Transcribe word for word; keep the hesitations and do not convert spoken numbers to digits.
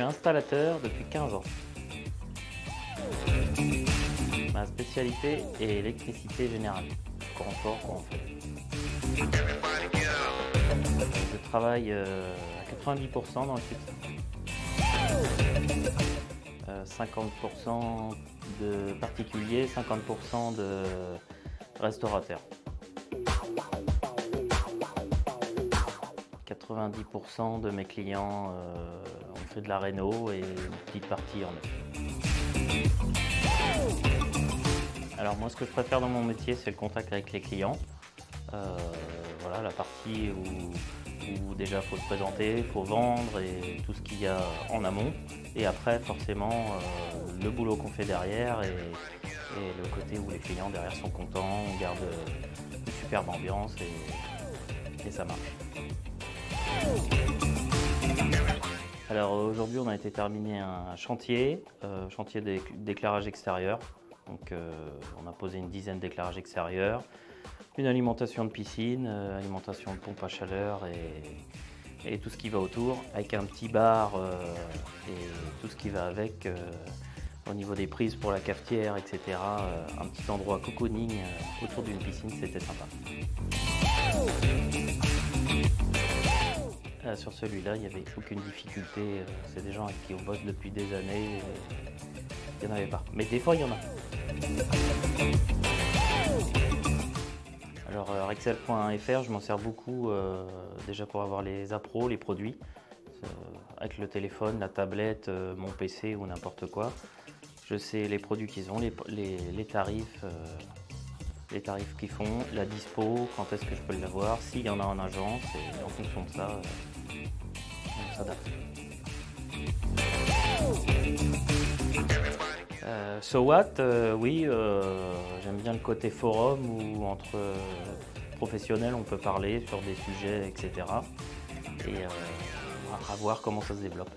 suis installateur depuis quinze ans. Ma spécialité est l'électricité générale, courant fort, courant faible. Je travaille euh, à quatre-vingt-dix pour cent dans le fixe. Euh, cinquante pour cent de particuliers, cinquante pour cent de restaurateurs. quatre-vingt-dix pour cent de mes clients euh, ont fait de la réno et une petite partie en neuf. Alors moi, ce que je préfère dans mon métier, c'est le contact avec les clients. Euh, voilà, la partie où, où déjà il faut se présenter, il faut vendre et tout ce qu'il y a en amont. Et après, forcément, euh, le boulot qu'on fait derrière et, et le côté où les clients derrière sont contents, on garde une superbe ambiance et, et ça marche. Alors aujourd'hui, on a été terminé un chantier, euh, chantier d'éclairage extérieur. Donc euh, on a posé une dizaine d'éclairages extérieurs, une alimentation de piscine, euh, alimentation de pompe à chaleur et, et tout ce qui va autour, avec un petit bar euh, et tout ce qui va avec, euh, au niveau des prises pour la cafetière, et cetera. Euh, un petit endroit cocooning euh, autour d'une piscine, c'était sympa. Euh, sur celui-là, il n'y avait aucune difficulté, euh, c'est des gens avec qui on bosse depuis des années, il n'y en avait pas, mais des fois il y en a. Alors euh, Rexel point F R, je m'en sers beaucoup euh, déjà pour avoir les appros, les produits, euh, avec le téléphone, la tablette, euh, mon P C ou n'importe quoi. Je sais les produits qu'ils ont, les, les, les tarifs, euh, les tarifs qu'ils font, la dispo, quand est-ce que je peux l'avoir, s'il y en a en agence, et en fonction de ça, euh, on s'adapte. Euh, So Watt, euh, oui, euh, j'aime bien le côté forum où entre euh, professionnels on peut parler sur des sujets, et cetera. Et euh, à voir comment ça se développe.